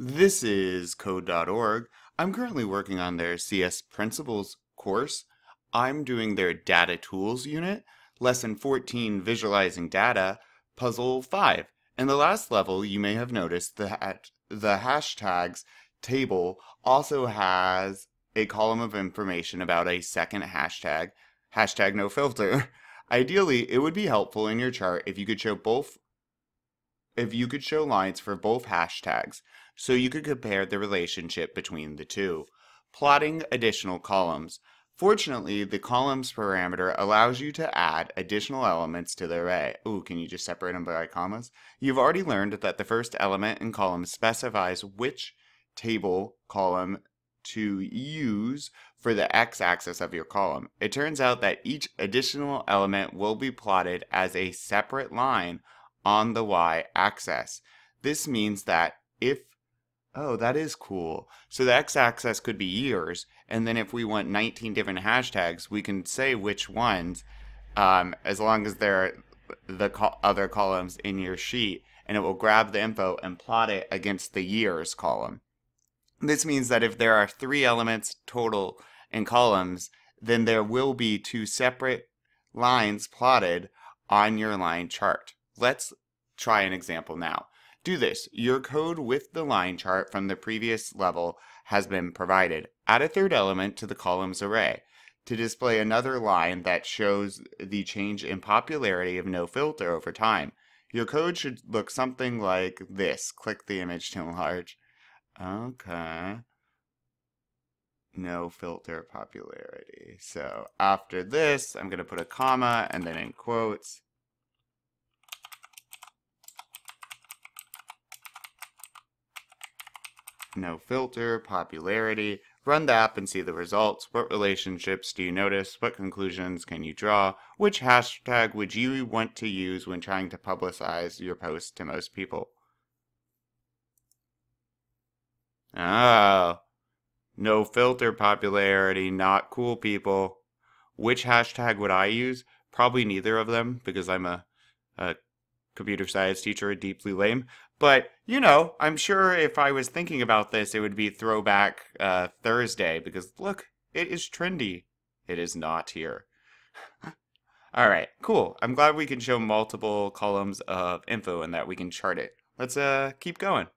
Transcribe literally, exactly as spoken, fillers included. This is Code dot org. I'm currently working on their C S Principles course. I'm doing their Data Tools Unit, Lesson fourteen, Visualizing Data, Puzzle five. In the last level, you may have noticed that the hashtags table also has a column of information about a second hashtag, hashtag no filter. Ideally, it would be helpful in your chart if you could show both if you could show lines for both hashtags, so you could compare the relationship between the two. Plotting additional columns. Fortunately, the columns parameter allows you to add additional elements to the array. Ooh, can you just separate them by commas? You've already learned that the first element in column specifies which table column to use for the x-axis of your column. It turns out that each additional element will be plotted as a separate line on the y-axis. This means that if Oh, that is cool. So the x-axis could be years, and then if we want nineteen different hashtags, we can say which ones, um, as long as they're the co- other columns in your sheet, and it will grab the info and plot it against the years column. This means that if there are three elements total in columns, then there will be two separate lines plotted on your line chart. Let's try an example now. Do this. Your code with the line chart from the previous level has been provided. Add a third element to the columns array to display another line that shows the change in popularity of no filter over time. Your code should look something like this. Click the image to enlarge. Okay. No filter popularity. So after this, I'm going to put a comma and then in quotes. No filter, popularity. Run the app and see the results. What relationships do you notice? What conclusions can you draw? Which hashtag would you want to use when trying to publicize your post to most people? Oh, no filter popularity, not cool people. Which hashtag would I use? Probably neither of them, because I'm a, a computer science teacher, deeply lame. But, you know, I'm sure if I was thinking about this, it would be Throwback uh, Thursday, because look, it is trendy. It is not here. All right, cool. I'm glad we can show multiple columns of info and that we can chart it. Let's uh, keep going.